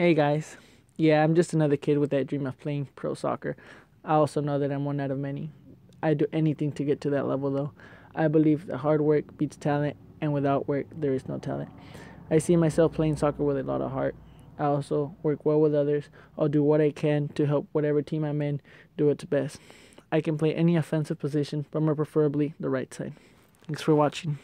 Hey guys, yeah, I'm just another kid with that dream of playing pro soccer. I also know that I'm one out of many. I'd do anything to get to that level though. I believe that hard work beats talent, and without work there is no talent. I see myself playing soccer with a lot of heart. I also work well with others. I'll do what I can to help whatever team I'm in do its best. I can play any offensive position, but more preferably the right side. Thanks for watching.